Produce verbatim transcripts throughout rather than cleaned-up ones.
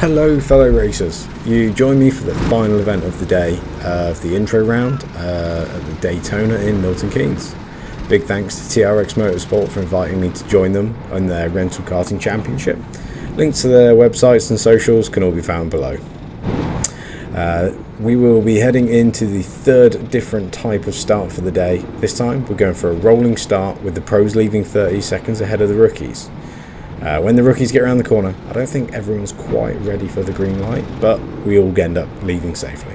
Hello fellow racers, you join me for the final event of the day uh, of the intro round uh, at the Daytona in Milton Keynes. Big thanks to T R X Motorsport for inviting me to join them on their rental karting championship. Links to their websites and socials can all be found below. Uh, we will be heading into the third different type of start for the day. This time we're going for a rolling start with the pros leaving thirty seconds ahead of the rookies. Uh, when the rookies get around the corner, I don't think everyone's quite ready for the green light, but we all end up leaving safely.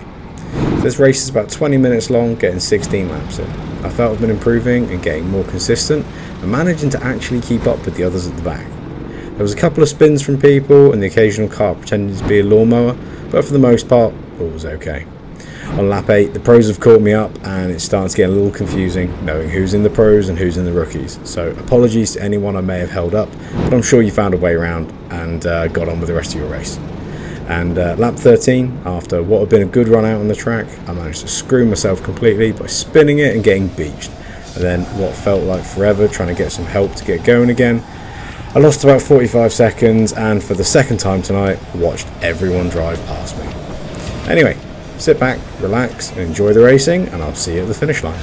This race is about twenty minutes long, getting sixteen laps in. I felt I've been improving and getting more consistent, and managing to actually keep up with the others at the back. There was a couple of spins from people, and the occasional car pretending to be a lawnmower, but for the most part, all was okay. On lap eight, the pros have caught me up, and it starts getting a little confusing knowing who's in the pros and who's in the rookies. So apologies to anyone I may have held up, but I'm sure you found a way around and uh, got on with the rest of your race. And uh, lap thirteen, after what had been a good run out on the track, I managed to screw myself completely by spinning it and getting beached. And then what felt like forever trying to get some help to get going again, I lost about forty-five seconds, and for the second time tonight, watched everyone drive past me. Anyway, sit back, relax, and enjoy the racing, and I'll see you at the finish line.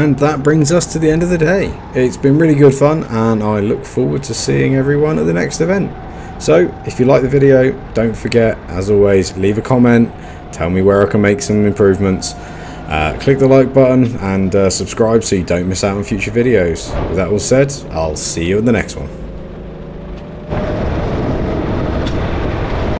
And that brings us to the end of the day. It's been really good fun, and I look forward to seeing everyone at the next event. So if you like the video, don't forget, as always, leave a comment, tell me where I can make some improvements. Uh, click the like button and uh, subscribe so you don't miss out on future videos. With that all said, I'll see you in the next one.